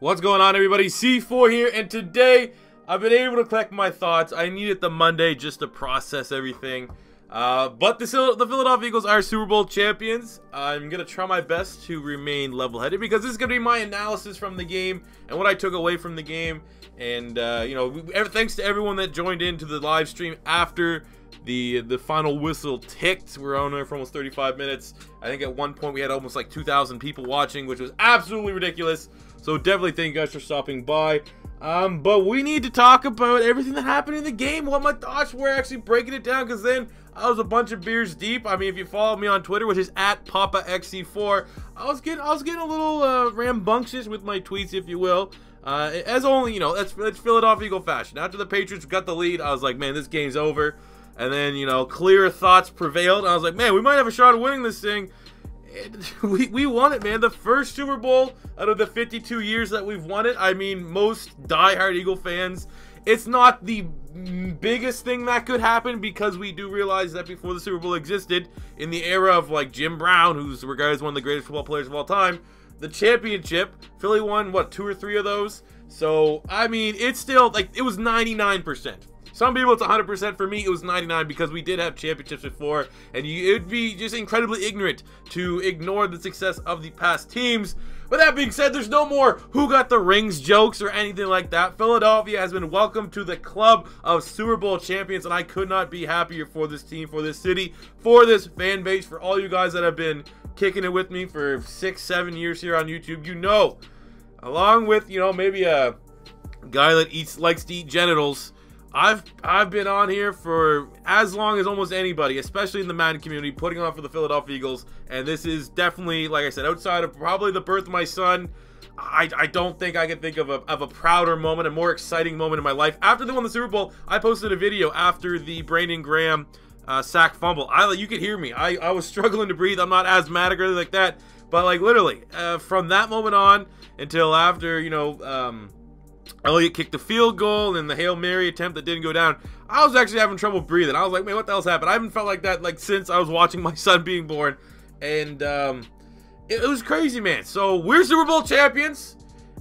What's going on, everybody? C4 here, and today I've been able to collect my thoughts. I needed the Monday just to process everything. But the Philadelphia Eagles are Super Bowl champions. I'm going to try my best to remain level-headed because this is going to be my analysis from the game and what I took away from the game. And, you know, thanks to everyone that joined into the live stream after the final whistle ticked. We're on there for almost 35 minutes. I think at one point we had almost like 2,000 people watching, which was absolutely ridiculous. So definitely thank you guys for stopping by. But we need to talk about everything that happened in the game, what my thoughts were, actually breaking it down, because then I was a bunch of beers deep. I mean, if you follow me on Twitter, which is at PAPAC4, I was getting a little rambunctious with my tweets, if you will. As only, you know, let's Philadelphia Eagle fashion. After the Patriots got the lead, I was like, man, this game's over. And then, you know, clear thoughts prevailed. I was like, man, we might have a shot at winning this thing. We won it, man. The first Super Bowl out of the 52 years that we've won it. I mean, most diehard Eagle fans, it's not the biggest thing that could happen, because we do realize that before the Super Bowl existed, in the era of like Jim Brown, who's regarded as one of the greatest football players of all time, the championship, Philly won, what, 2 or 3 of those? So, I mean, it's still, like, it was 99%. Some people it's 100%. For me, it was 99, because we did have championships before, and it'd be just incredibly ignorant to ignore the success of the past teams. But that being said, there's no more who got the rings jokes or anything like that. Philadelphia has been welcomed to the club of Super Bowl champions, and I could not be happier for this team, for this city, for this fan base, for all you guys that have been kicking it with me for 6, 7 years here on YouTube. You know, along with, you know, maybe a guy that likes to eat genitals, I've been on here for as long as almost anybody, especially in the Madden community, putting on for the Philadelphia Eagles. And this is definitely, like I said, outside of probably the birth of my son, I don't think I can think of a prouder moment, a more exciting moment in my life. After they won the Super Bowl, I posted a video after the Brandon Graham sack fumble. You could hear me. I was struggling to breathe. I'm not asthmatic or anything like that. But, like, literally, from that moment on until after, you know, Elliott kicked the field goal and the Hail Mary attempt that didn't go down, I was actually having trouble breathing. I was like, man, what the hell's happened? I haven't felt like that, like, since I was watching my son being born. And it was crazy, man. So we're Super Bowl champions,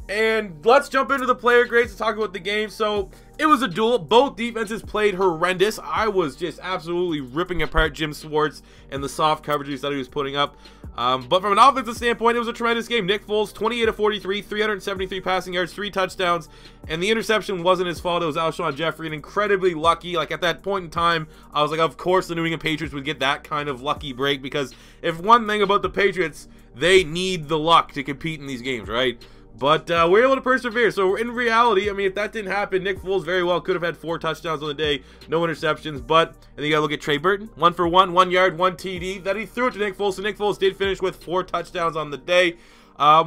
and let's jump into the player grades to talk about the game. So it was a duel. Both defenses played horrendous. I was just absolutely ripping apart Jim Schwartz and the soft coverages that he was putting up. But from an offensive standpoint, it was a tremendous game. Nick Foles, 28 of 43, 373 passing yards, 3 touchdowns, and the interception wasn't his fault. It was Alshon Jeffery, and incredibly lucky. Like, at that point in time, I was like, of course the New England Patriots would get that kind of lucky break, because if one thing about the Patriots, they need the luck to compete in these games, right? But we're able to persevere. So in reality, I mean, if that didn't happen, Nick Foles very well could have had 4 touchdowns on the day, no interceptions. But, and then you gotta look at Trey Burton, 1 for 1, 1 yard, 1 TD. That he threw it to Nick Foles, so Nick Foles did finish with 4 touchdowns on the day.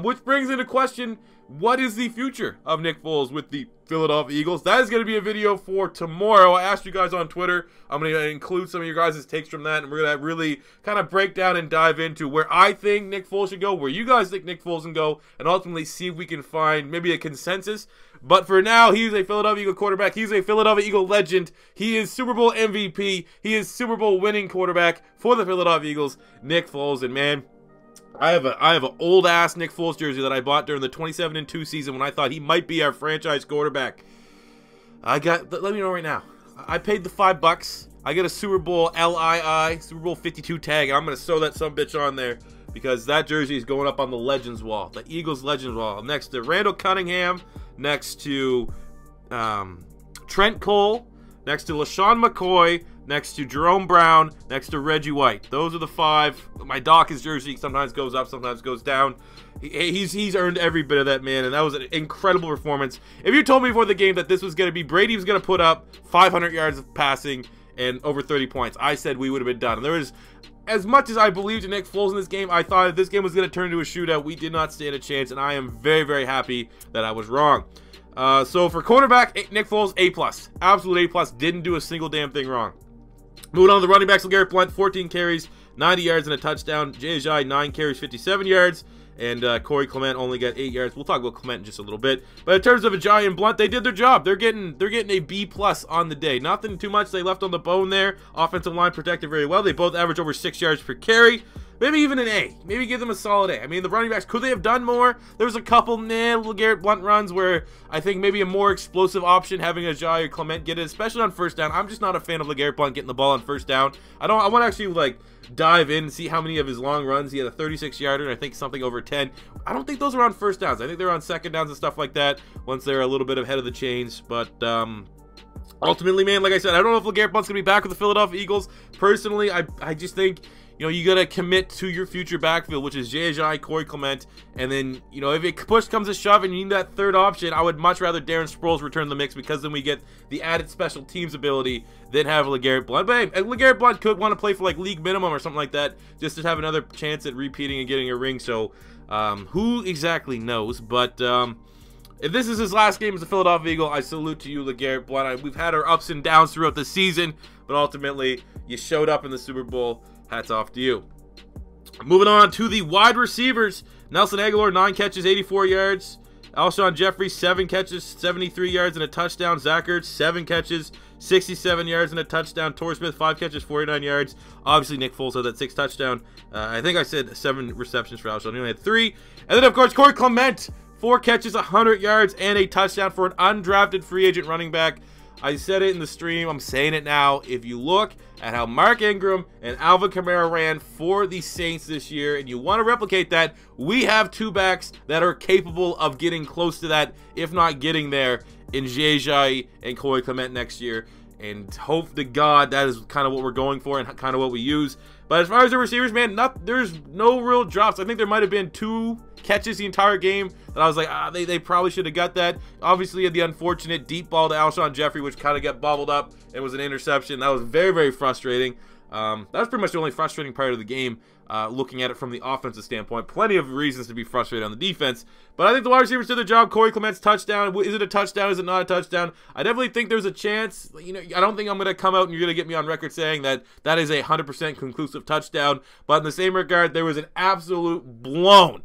Which brings into question, what is the future of Nick Foles with the Philadelphia Eagles? That is going to be a video for tomorrow. I asked you guys on Twitter. I'm going to include some of your guys' takes from that, and we're going to really kind of break down and dive into where I think Nick Foles should go, where you guys think Nick Foles can go, and ultimately see if we can find maybe a consensus. But for now, he's a Philadelphia Eagle quarterback. He's a Philadelphia Eagle legend. He is Super Bowl MVP. He is Super Bowl winning quarterback for the Philadelphia Eagles, Nick Foles. And, man, I have an old ass Nick Foles jersey that I bought during the 27-2 season when I thought he might be our franchise quarterback. Let me know right now. I paid the $5. I get a Super Bowl LII, Super Bowl 52 tag, and I'm gonna sew that sumbitch on there, because that jersey is going up on the Legends wall, the Eagles Legends wall, next to Randall Cunningham, next to Trent Cole, next to LeSean McCoy, next to Jerome Brown, next to Reggie White. Those are the 5. My doc, his jersey sometimes goes up, sometimes goes down. He's earned every bit of that, man, and that was an incredible performance. If you told me before the game that this was going to be, Brady was going to put up 500 yards of passing and over 30 points, I said we would have been done. And there was, as much as I believed in Nick Foles in this game, I thought if this game was going to turn into a shootout, we did not stand a chance, and I am very, very happy that I was wrong. So for quarterback, Nick Foles, A+. Absolute A+. Didn't do a single damn thing wrong. Moving on to the running backs, LeGarrette Blount, 14 carries, 90 yards and a touchdown. Jay Ajayi, 9 carries, 57 yards. And Corey Clement only got 8 yards. We'll talk about Clement in just a little bit. But in terms of Ajayi and Blount, they did their job. They're getting a B+ on the day. Nothing too much they left on the bone there. Offensive line protected very well. They both average over 6 yards per carry. Maybe even an A. Maybe give them a solid A. I mean, the running backs, could they have done more? There was a couple LeGarrette Blount runs where I think maybe a more explosive option, having Ajayi or Clement get it, especially on first down. I'm just not a fan of LeGarrette Blount getting the ball on first down. I want to actually, like, dive in and see how many of his long runs. He had a 36-yarder and I think something over 10. I don't think those are on first downs. I think they're on second downs and stuff like that once they're a little bit ahead of the chains. But, ultimately, man, like I said, I don't know if LeGarrette Blount's going to be back with the Philadelphia Eagles. Personally, I just think, you know, you got to commit to your future backfield, which is Jay Ajayi, Corey Clement, and then, you know, if it push comes to shove and you need that third option, I would much rather Darren Sproles return the mix, because then we get the added special teams ability than have LeGarrette Blount. But hey, LeGarrette Blount could want to play for, like, league minimum or something like that, just to have another chance at repeating and getting a ring. So, who exactly knows, but, if this is his last game as a Philadelphia Eagle, I salute to you, LeGarrette Blount. We've had our ups and downs throughout the season, but ultimately, you showed up in the Super Bowl. Hats off to you. Moving on to the wide receivers. Nelson Aguilar, 9 catches, 84 yards. Alshon Jeffery, 7 catches, 73 yards, and a touchdown. Zach Ertz, 7 catches, 67 yards, and a touchdown. Torrey Smith, 5 catches, 49 yards. Obviously, Nick Foles had that 6th touchdown. I think I said 7 receptions for Alshon. He only had 3. And then, of course, Corey Clement. 4 catches, 100 yards, and a touchdown for an undrafted free agent running back. I said it in the stream. I'm saying it now. If you look at how Mark Ingram and Alvin Kamara ran for the Saints this year, and you want to replicate that, we have 2 backs that are capable of getting close to that, if not getting there, in Jay Ajayi and Corey Clement next year. And hope to God that is kind of what we're going for and kind of what we use. But as far as the receivers, man, there's no real drops. I think there might have been 2 catches the entire game that I was like, they probably should have got that. Obviously, had the unfortunate deep ball to Alshon Jeffery, which kind of got bobbled up and was an interception. That was very, very frustrating. That was pretty much the only frustrating part of the game, looking at it from the offensive standpoint. Plenty of reasons to be frustrated on the defense, but I think the wide receivers did their job. Corey Clement's touchdown, is it a touchdown, is it not a touchdown? I definitely think there's a chance. You know, I don't think I'm going to come out and you're going to get me on record saying that that is a 100% conclusive touchdown, but in the same regard, there was an absolute blown,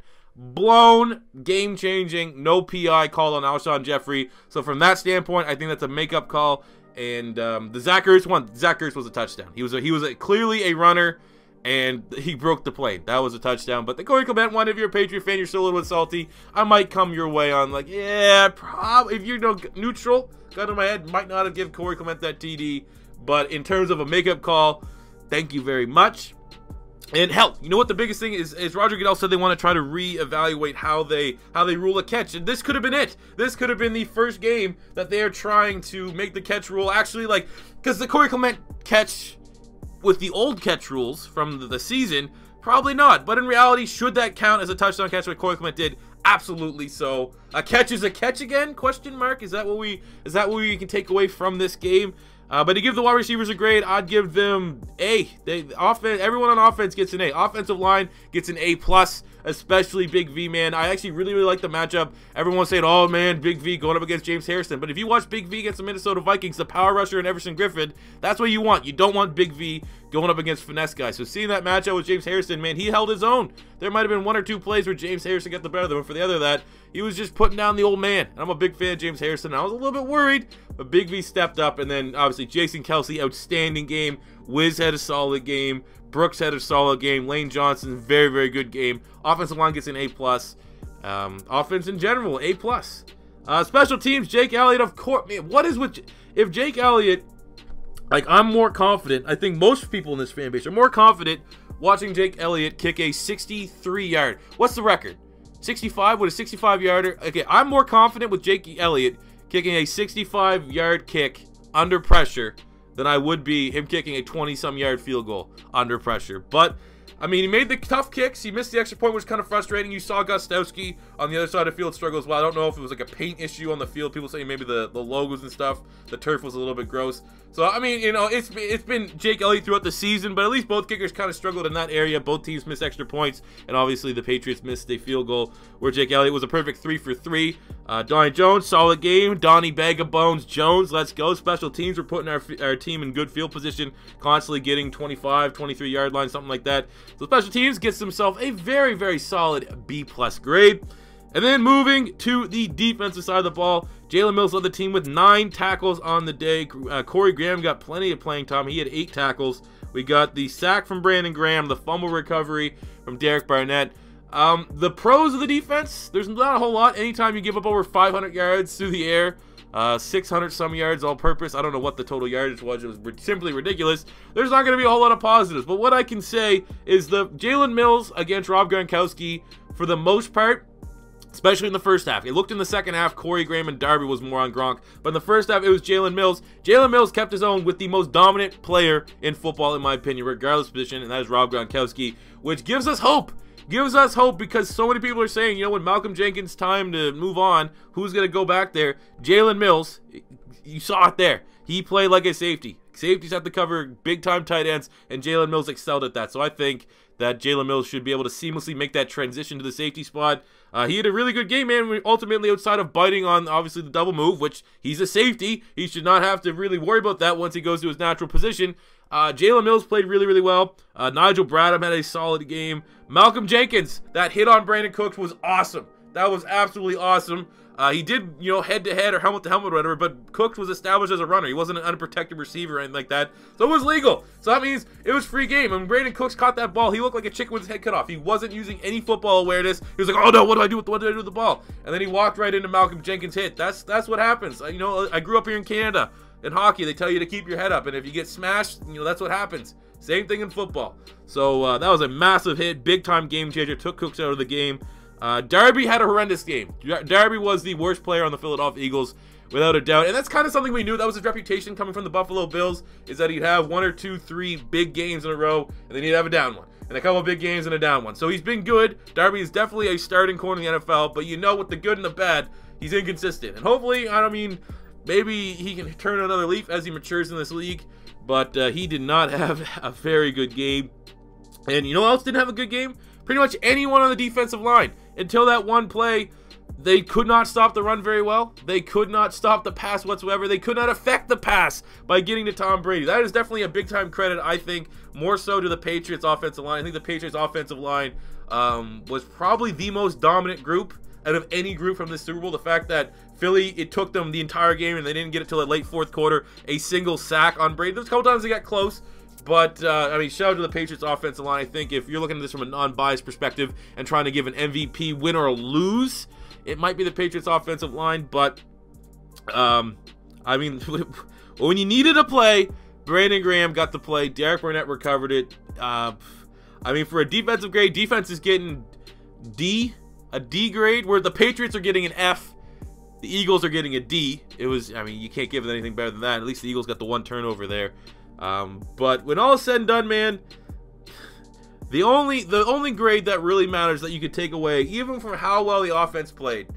game-changing, no PI call on Alshon Jeffery. So from that standpoint, I think that's a makeup call. And the Zach Ertz one, Zach Ertz was a touchdown. He was clearly a runner, and he broke the plane. That was a touchdown. But the Corey Clement one, if you're a Patriot fan, you're still a little bit salty. I might come your way on, like, yeah, probably. If you're neutral, gun to my head, might not have given Corey Clement that TD. But in terms of a makeup call, thank you very much. And hell, you know what the biggest thing is Roger Goodell said they want to try to reevaluate how they rule a catch. And this could have been it. This could have been the first game that they are trying to make the catch rule actually, like, because the Corey Clement catch with the old catch rules from the season, probably not. But in reality, should that count as a touchdown catch like Corey Clement did? Absolutely so. A catch is a catch again? Question mark. Is that what we can take away from this game? But to give the wide receivers a grade, I'd give them A. Everyone on offense gets an A. Offensive line gets an A+, especially Big V, man. I actually really, really like the matchup. Everyone's saying, oh, man, Big V going up against James Harrison. But if you watch Big V against the Minnesota Vikings, the power rusher and Everson Griffin, that's what you want. You don't want Big V going up against finesse guys. So seeing that matchup with James Harrison, man, he held his own. There might have been 1 or 2 plays where James Harrison got the better of them, but for the other of that, he was just putting down the old man. And I'm a big fan of James Harrison, and I was a little bit worried, but Big V stepped up, and then obviously Jason Kelsey, outstanding game. Wiz had a solid game. Brooks had a solid game. Lane Johnson, very, very good game. Offensive line gets an A+. Offense in general, A+. Special teams, Jake Elliott, of course. Man, what is with... If Jake Elliott... Like, I'm more confident. I think most people in this fan base are more confident watching Jake Elliott kick a 63-yard. What's the record? 65 with a 65-yarder. Okay, I'm more confident with Jake Elliott kicking a 65-yard kick under pressure than I would be him kicking a 20-some-yard field goal under pressure. But, I mean, he made the tough kicks. He missed the extra point, which was kind of frustrating. You saw Gostowski on the other side of the field struggle as well. I don't know if it was like a paint issue on the field. People saying maybe the logos and stuff. The turf was a little bit gross. So, I mean, you know, it's been Jake Elliott throughout the season, but at least both kickers kind of struggled in that area. Both teams missed extra points, and obviously the Patriots missed a field goal where Jake Elliott was a perfect 3 for 3. Donnie Jones, solid game. Donnie Bag of Bones Jones, let's go. Special teams, we're putting our team in good field position, constantly getting 25, 23-yard line, something like that. So special teams gets himself a very, very solid B+ grade. And then moving to the defensive side of the ball, Jalen Mills led the team with 9 tackles on the day. Corey Graham got plenty of playing time. He had 8 tackles. We got the sack from Brandon Graham, the fumble recovery from Derek Barnett. The pros of the defense, there's not a whole lot. Anytime you give up over 500 yards through the air, 600 some yards all purpose, I don't know what the total yardage was, it was simply ridiculous. There's not going to be a whole lot of positives, but what I can say is the Jalen Mills against Rob Gronkowski, for the most part, especially in the first half. It looked in the second half, Corey Graham and Darby was more on Gronk, but in the first half, it was Jalen Mills. Jalen Mills kept his own with the most dominant player in football, in my opinion, regardless of position, and that is Rob Gronkowski, which gives us hope. Gives us hope, because so many people are saying, you know, when Malcolm Jenkins' time to move on, who's going to go back there? Jalen Mills, you saw it there. He played like a safety. Safeties have to cover big-time tight ends, and Jalen Mills excelled at that. So I think that Jalen Mills should be able to seamlessly make that transition to the safety spot. He had a really good game, man, ultimately outside of biting on, obviously, the double move, which he's a safety. He should not have to really worry about that once he goes to his natural position. Jalen Mills played really, really well. Nigel Bradham had a solid game. Malcolm Jenkins, that hit on Brandon Cooks was awesome. That was absolutely awesome. He did, you know, head-to-head or helmet-to-helmet or whatever, but Cooks was established as a runner. He wasn't an unprotected receiver or anything like that, so it was legal. So that means it was free game. And Brandon Cooks caught that ball. He looked like a chicken with his head cut off. He wasn't using any football awareness. He was like, oh, no, what do I do with the ball? And then he walked right into Malcolm Jenkins' hit. That's what happens. You know, I grew up here in Canada. In hockey, they tell you to keep your head up, and if you get smashed, you know, that's what happens. Same thing in football. So that was a massive hit, big-time game-changer, took Cooks out of the game. Darby had a horrendous game. Darby was the worst player on the Philadelphia Eagles, without a doubt, and that's kind of something we knew. That was his reputation coming from the Buffalo Bills, is that he'd have 1 or 2, 3 big games in a row, and then he'd have a down one, and a couple of big games and a down one. So he's been good. Darby is definitely a starting corner in the NFL, but you know, with the good and the bad, he's inconsistent, and hopefully, I don't mean... maybe he can turn another leaf as he matures in this league, but he did not have a very good game. And you know who else didn't have a good game? Pretty much anyone on the defensive line. Until that one play, they could not stop the run very well. They could not stop the pass whatsoever. They could not affect the pass by getting to Tom Brady. That is definitely a big-time credit, I think, more so to the Patriots offensive line. I think the Patriots offensive line was probably the most dominant group out of any group from this Super Bowl. The fact that Philly, it took them the entire game and they didn't get it till the late fourth quarter, a single sack on Brady. There's a couple times they got close, but I mean, shout out to the Patriots offensive line. I think if you're looking at this from a non-biased perspective and trying to give an MVP win or lose, it might be the Patriots offensive line, but I mean, when you needed a play, Brandon Graham got the play, Derek Barnett recovered it. I mean, for a defensive grade, defense is getting a D grade, where the Patriots are getting an F, the Eagles are getting a D. It was, I mean, you can't give it anything better than that. At least the Eagles got the one turnover there. But when all is said and done, man, the only grade that really matters that you could take away, even from how well the offense played,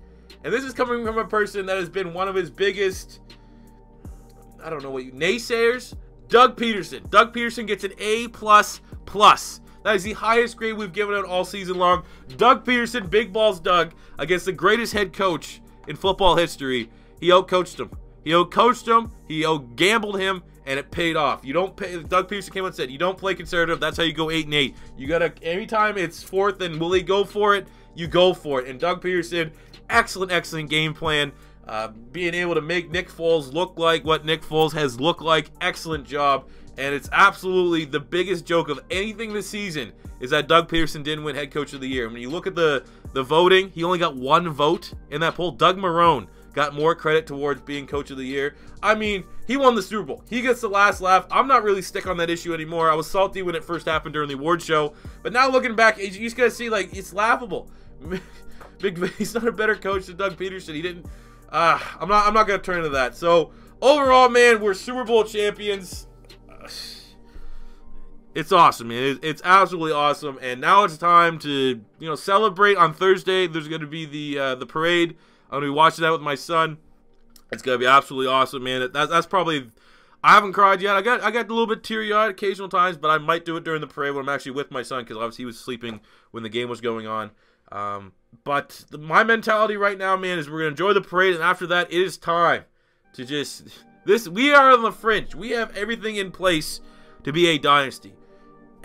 and this is coming from a person that has been one of his biggest, I don't know what you naysayers, Doug Peterson. Doug Peterson gets an A++. That is the highest grade we've given out all season long. Doug Peterson, Big Balls Doug, against the greatest head coach in football history. He outcoached him. He outcoached him. He outgambled him, and it paid off. You don't pay. Doug Peterson came out and said, "You don't play conservative. That's how you go 8-8. You gotta, anytime it's fourth and will he go for it? You go for it." And Doug Peterson, excellent, excellent game plan. Being able to make Nick Foles look like what Nick Foles has looked like. Excellent job. And it's absolutely the biggest joke of anything this season is that Doug Peterson didn't win head coach of the year. When you look at the voting, he only got 1 vote in that poll. Doug Marrone got more credit towards being coach of the year. I mean, he won the Super Bowl. He gets the last laugh. I'm not really stick on that issue anymore. I was salty when it first happened during the award show. But now looking back, you just got to see, like, it's laughable. He's not a better coach than Doug Peterson. He didn't. I'm not going to turn to that. So, overall, man, we're Super Bowl champions. It's awesome, man. It's absolutely awesome. And now it's time to, you know, celebrate. On Thursday, there's going to be the parade. I'm going to be watching that with my son. It's going to be absolutely awesome, man. That's probably, I haven't cried yet. I got a little bit teary-eyed occasional times, but I might do it during the parade when I'm actually with my son, because obviously he was sleeping when the game was going on. But my mentality right now, man, is we're going to enjoy the parade, and after that, it is time to just... we are on the fringe. We have everything in place to be a dynasty.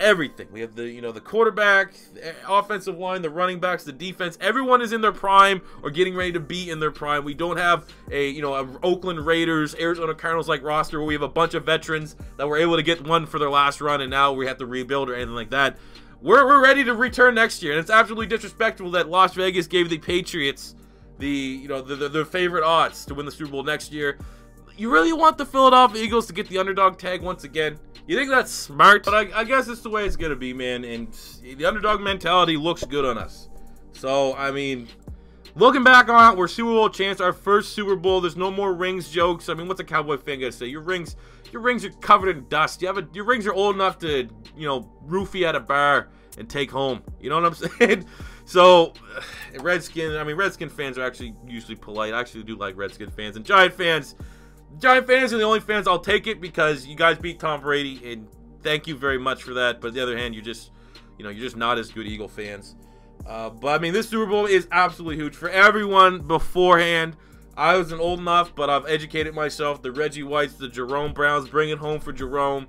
everything. We have the, you know, the quarterback, the offensive line, the running backs, the defense. Everyone is in their prime or getting ready to be in their prime. We don't have a, you know, a Oakland Raiders, Arizona Cardinals like roster where we have a bunch of veterans that were able to get one for their last run and now we have to rebuild or anything like that. We're ready to return next year, and it's absolutely disrespectful that Las Vegas gave the Patriots the, you know, the favorite odds to win the Super Bowl next year. You really want the Philadelphia Eagles to get the underdog tag once again? You think that's smart? But I guess it's the way it's gonna be, man, and the underdog mentality looks good on us. So, I mean, looking back on it, we're Super Bowl champs, our first Super Bowl. There's no more rings jokes. I mean, what's a Cowboy fan gonna say? Your rings are covered in dust. Your rings are old enough to, you know, roofie at a bar and take home. You know what I'm saying? So, Redskin fans are actually usually polite. I actually do like Redskin fans, and Giant fans are the only fans I'll take it, because you guys beat Tom Brady, and thank you very much for that. But on the other hand, you're just not as good Eagle fans. But I mean, this Super Bowl is absolutely huge for everyone beforehand. I wasn't old enough, but I've educated myself. The Reggie Whites, the Jerome Browns, bring it home for Jerome.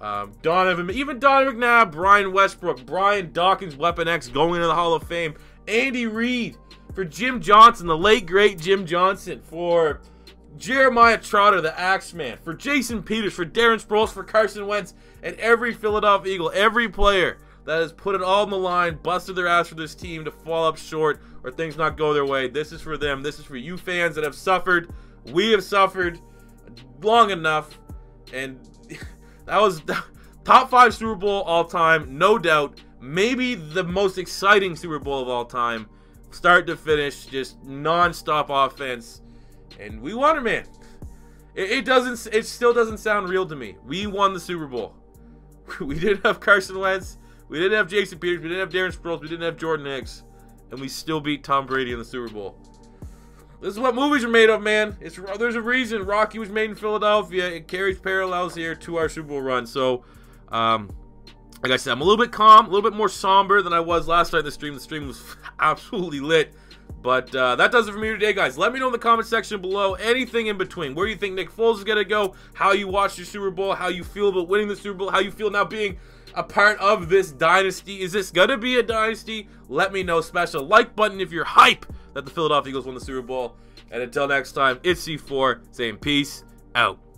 Donovan, even Donovan McNabb, Brian Westbrook, Brian Dawkins, Weapon X going into the Hall of Fame. Andy Reid for Jim Johnson, the late great Jim Johnson, for Jeremiah Trotter, the Axeman, for Jason Peters, for Darren Sproles, for Carson Wentz, and every Philadelphia Eagle, every player that has put it all on the line, busted their ass for this team to fall up short or things not go their way. This is for them. This is for you fans that have suffered. We have suffered long enough, and that was the top 5 Super Bowl all time, no doubt. Maybe the most exciting Super Bowl of all time, start to finish, just non-stop offense. And we won it, man. It still doesn't sound real to me. We won the Super Bowl. We didn't have Carson Wentz. We didn't have Jason Peters. We didn't have Darren Sproles. We didn't have Jordan Hicks. And we still beat Tom Brady in the Super Bowl. This is what movies are made of, man. There's a reason Rocky was made in Philadelphia. It carries parallels here to our Super Bowl run. So, like I said, I'm a little bit calm, a little bit more somber than I was last night in the stream. The stream was absolutely lit. But that does it for me today, guys. Let me know in the comment section below, anything in between, where you think Nick Foles is going to go, how you watched your Super Bowl, how you feel about winning the Super Bowl, how you feel now being a part of this dynasty. Is this going to be a dynasty? Let me know. Smash the like button if you're hype that the Philadelphia Eagles won the Super Bowl. And until next time, it's C4 saying peace out.